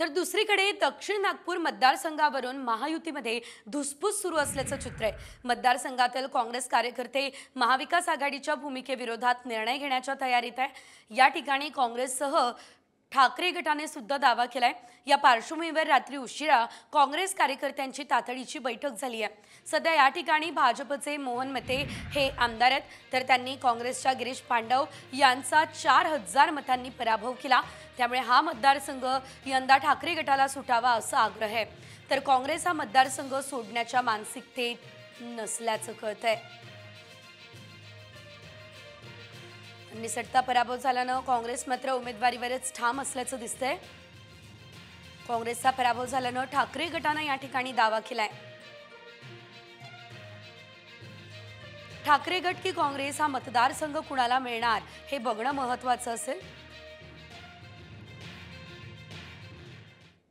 तर दुसरीकडे दक्षिण नागपूर मतदारसंघावरून महायुतीमध्ये धुसफूस सुरू असल्याचं चित्र आहे। मतदारसंघातील काँग्रेस कार्यकर्ते महाविकास आघाडीच्या भूमिकेविरोधात निर्णय घेण्याच्या तयारीत आहे। या ठिकाणी काँग्रेससह ठाकरे गटाने सुद्धा दावा केलाय। या पार्श्वभूमीवर रात्री उशिरा काँग्रेस कार्यकर्त्यांची तातडीची बैठक झाली आहे। सध्या या ठिकाणी भाजपचे मोहन मते हे आमदार आहेत, तर त्यांनी काँग्रेसच्या गिरीश पांडव यांचा 4000 मतांनी पराभव केला। त्यामुळे हा मतदारसंघ यंदा ठाकरे गटाला सुटावा असा आग्रह आहे। तर काँग्रेस हा मतदारसंघ सोडण्याच्या मानसिकतेत नसल्याचं कळतंय। निसटता पराभव झाल्याने काँग्रेस मात्र उमेदवारीवरच ठाम असल्याचं दिसतंय। काँग्रेसचा पराभव झाल्याने ठाकरे गटाने या ठिकाणी दावा केलाय। ठाकरे गट की काँग्रेस हा मतदारसंघ कुणाला मिळणार हे बघणं महत्त्वाचं असेल।